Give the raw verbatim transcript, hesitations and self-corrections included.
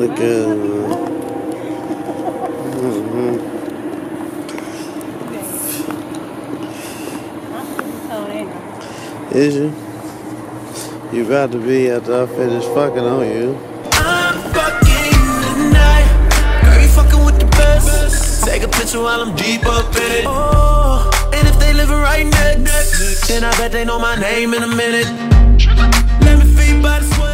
Look good. Mm-hmm. Is you? You about to be after I finish fucking on you. I'm fucking tonight. Girl, you fucking with the best. Take a picture while I'm deep up in it. Oh, and if they live right next, then I bet they know my name in a minute. Let me feed by the sweat.